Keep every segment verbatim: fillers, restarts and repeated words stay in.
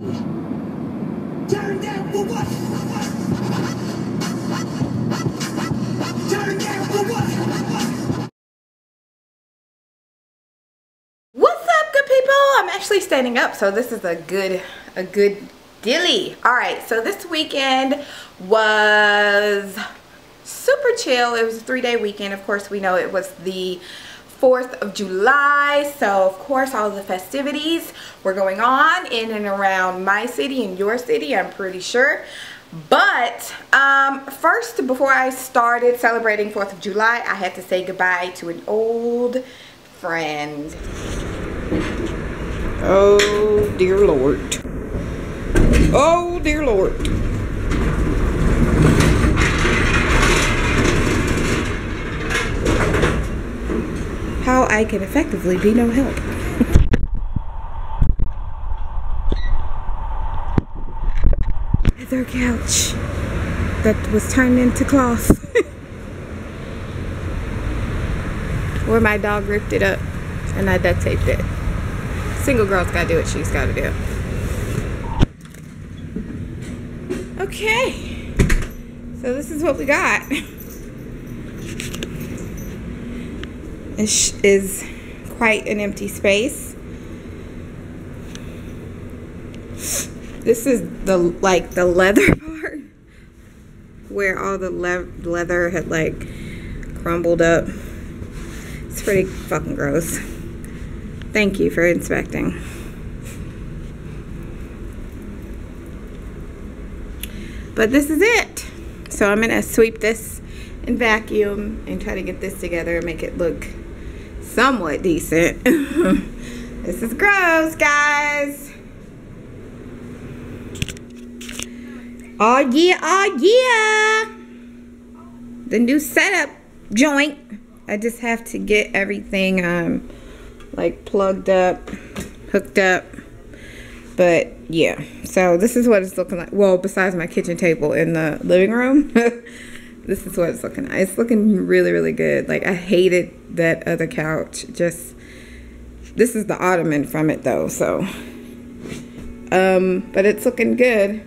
Turn down for what? Turn down for what? What's up, good people? I'm actually standing up, so this is a good, a good dilly. All right, so this weekend was super chill. It was a three-day weekend. Of course, we know it was the fourth of July, so of course all the festivities were going on in and around my city and your city, I'm pretty sure. But um, first, before I started celebrating fourth of July, I had to say goodbye to an old friend. Oh dear Lord. Oh dear Lord. How I can effectively be no help. Their couch that was turned into cloth. Where my dog ripped it up and I duct taped it. Single girl's gotta do what she's gotta do. Okay, so this is what we got. It is quite an empty space. This is the like the leather part where all the le leather had like crumbled up. It's pretty fucking gross. Thank you for inspecting. But this is it. So I'm gonna sweep this and vacuum and try to get this together and make it look somewhat decent. This is gross, guys. Oh yeah, oh yeah. The new setup joint. I just have to get everything um like plugged up, hooked up. But yeah, so this is what it's looking like. Well, besides my kitchen table in the living room. This is what it's looking like. It's looking really, really good. Like, I hated that other couch. Just, this is the ottoman from it, though, so. Um, but it's looking good.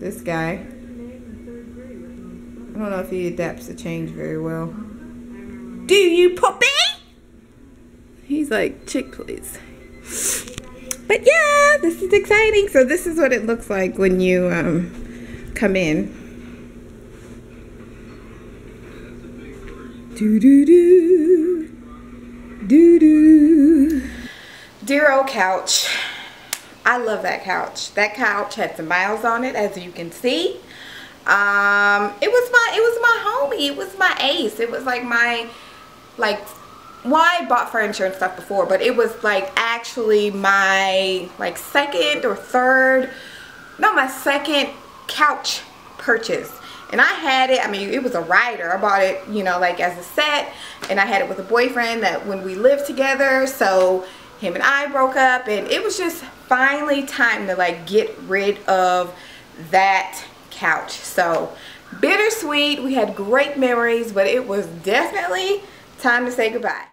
This guy. I don't know if he adapts to change very well. Do you, puppy? He's like, chick, please. But yeah, this is exciting. So this is what it looks like when you um, come in. Do, do, do. Do, do. Dear old couch. I love that couch. That couch had some miles on it, as you can see. Um, it was my it was my homie. It was my ace. It was like my like well, I bought furniture and stuff before, but it was like actually my like second or third no my second couch purchase. And I had it, I mean, it was a rider. I bought it, you know, like as a set. And I had it with a boyfriend that when we lived together. So him and I broke up. And it was just finally time to like get rid of that couch. So bittersweet. We had great memories. But it was definitely time to say goodbye.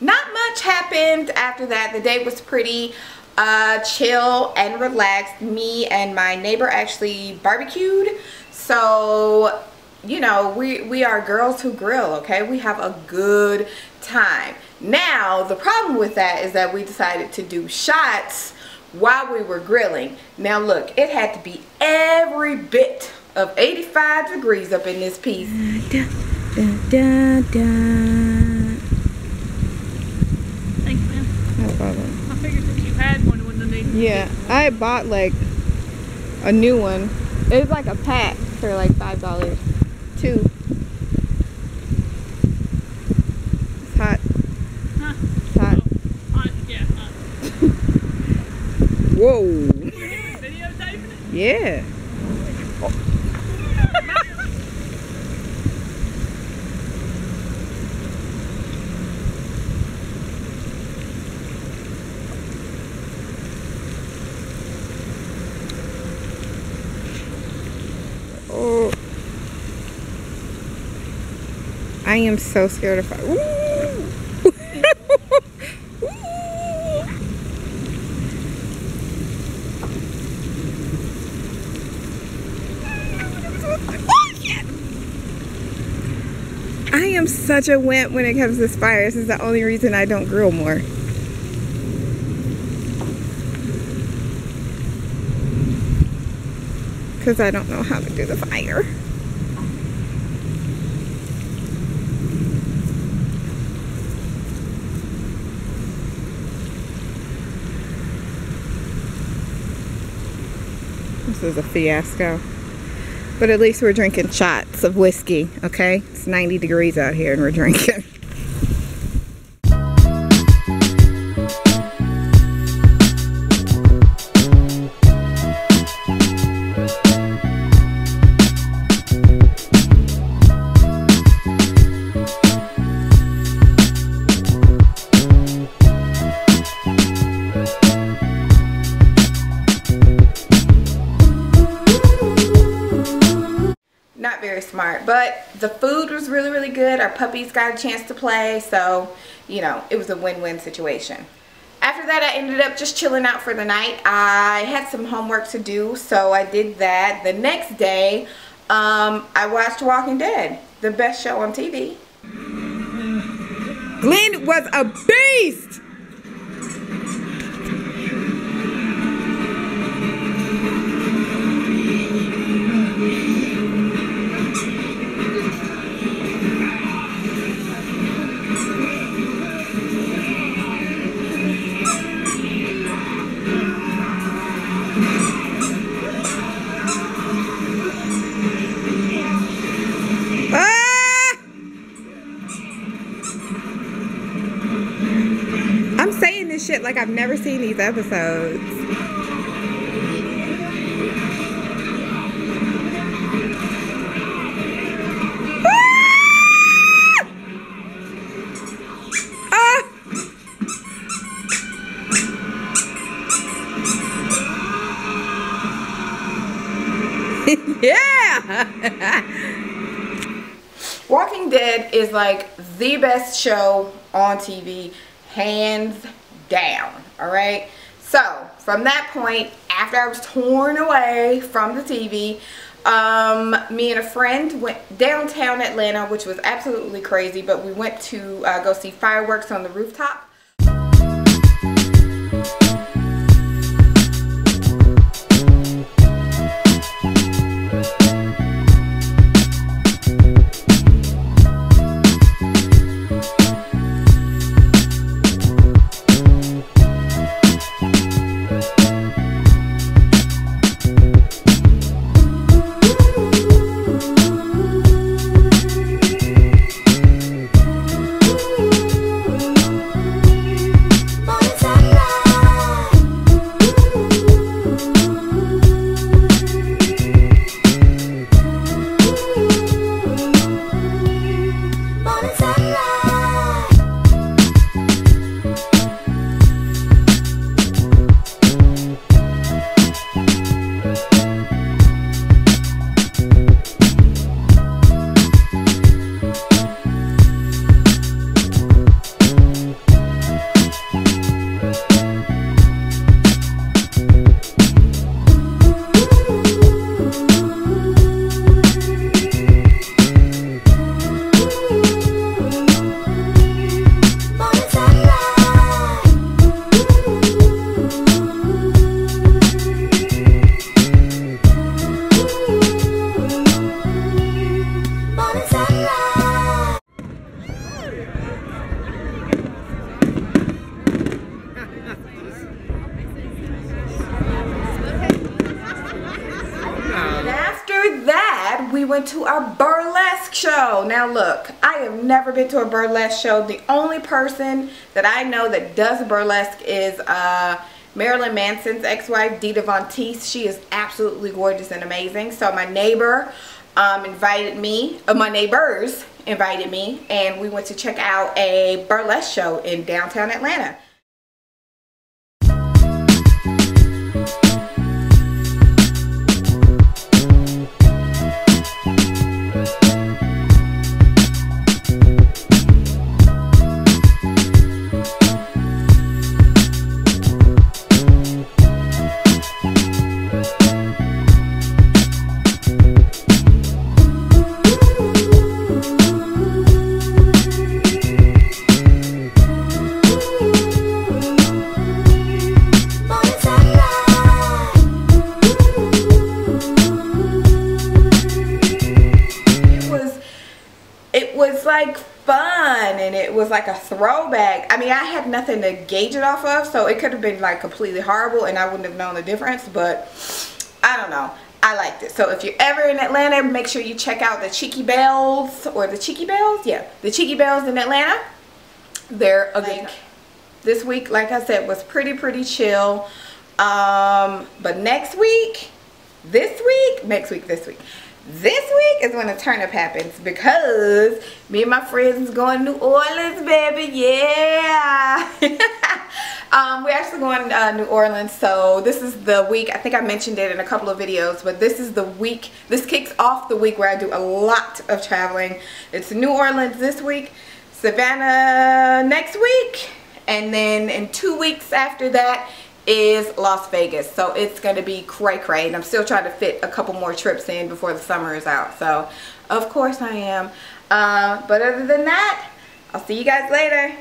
Not much happened after that. The day was pretty Uh, chill and relaxed. Me and my neighbor actually barbecued, so you know we we are girls who grill. Okay, we have a good time. Now the problem with that is that we decided to do shots while we were grilling. Now look, it had to be every bit of eighty-five degrees up in this piece. Da, da, da, da. Yeah, I bought like a new one. It was like a pack for like five dollars. Two. It's hot. Huh? It's hot. Oh, hot. Yeah, hot. Whoa. Videotaping it? Yeah. I am so scared of fire. such a wimp when it comes to spiders. It's the only reason I don't grill more. Because I don't know how to do the fire. This is a fiasco. But at least we're drinking shots of whiskey, okay? It's ninety degrees out here and we're drinking. Smart, but the food was really really good. Our puppies got a chance to play, so you know, it was a win-win situation. After that, I ended up just chilling out for the night. I had some homework to do, so I did that. The next day, um, I watched Walking Dead, the best show on T V. Glenn was a beast! Shit, like I've never seen these episodes. Ah! Ah! Yeah! Walking Dead is like the best show on T V, hands down. Down, all right? So from that point, after I was torn away from the T V, um, me and a friend went downtown Atlanta, which was absolutely crazy, but we went to uh, go see fireworks on the rooftop. Went to a burlesque show. Now look, I have never been to a burlesque show. The only person that I know that does burlesque is uh, Marilyn Manson's ex-wife, Dita von Teese. She is absolutely gorgeous and amazing. So my neighbor um, invited me, uh, my neighbors invited me, and we went to check out a burlesque show in downtown Atlanta. throwback. I mean, I had nothing to gauge it off of, so it could have been like completely horrible and I wouldn't have known the difference, but I don't know. I liked it. So if you're ever in Atlanta, make sure you check out the Cheeky Belles, or the Cheeky Belles, yeah, the Cheeky Belles in Atlanta. They're a good. This week, like I said, was pretty, pretty chill. Um, but next week, this week, next week, this week, this week is when a turn up happens, because me and my friends is going to New Orleans, baby. Yeah. um, we're actually going to uh, New Orleans. So this is the week. I think I mentioned it in a couple of videos, but this is the week. This kicks off the week where I do a lot of traveling. It's New Orleans this week, Savannah next week, and then in two weeks after that is Las Vegas. So it's going to be cray cray, and I'm still trying to fit a couple more trips in before the summer is out. So of course I am. Uh, but other than that, I'll see you guys later.